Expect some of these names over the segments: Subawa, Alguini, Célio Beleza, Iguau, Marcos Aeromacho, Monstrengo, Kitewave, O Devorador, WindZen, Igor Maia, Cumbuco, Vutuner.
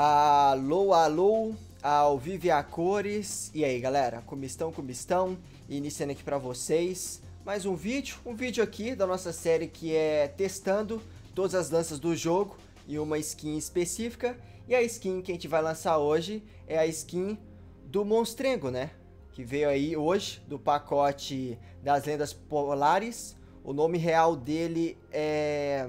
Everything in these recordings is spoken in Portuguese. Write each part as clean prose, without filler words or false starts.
Alô, alô, ao vivo e a cores. E aí, galera, como estão, Iniciando aqui pra vocês mais um vídeo aqui da nossa série que é testando todas as lanças do jogo e uma skin específica. E a skin que a gente vai lançar hoje é a skin do Monstrengo, né? Que veio aí hoje do pacote das lendas polares. O nome real dele é...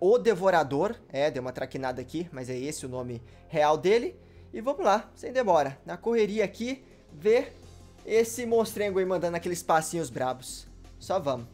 O Devorador, deu uma traquinada aqui, mas é esse o nome real dele. E vamos lá, sem demora, na correria aqui, ver esse monstrengo aí mandando aqueles passinhos brabos. Só vamos.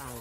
salvo.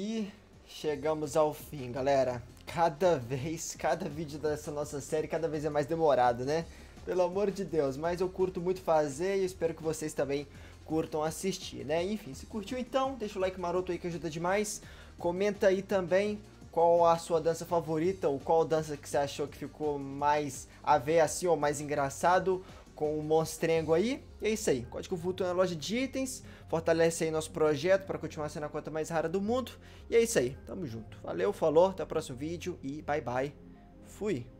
E chegamos ao fim, galera. Cada vídeo dessa nossa série, cada vez é mais demorado, né? Pelo amor de Deus, mas eu curto muito fazer e espero que vocês também curtam assistir, né? Enfim, se curtiu então, deixa o like maroto aí que ajuda demais. Comenta aí também qual a sua dança favorita ou qual dança que você achou que ficou mais a ver assim ou mais engraçado com o Monstrengo aí. E é isso aí, código Vutuner na loja de itens, fortalece aí nosso projeto para continuar sendo a conta mais rara do mundo. E é isso aí, tamo junto. Valeu, falou, até o próximo vídeo e bye bye. Fui!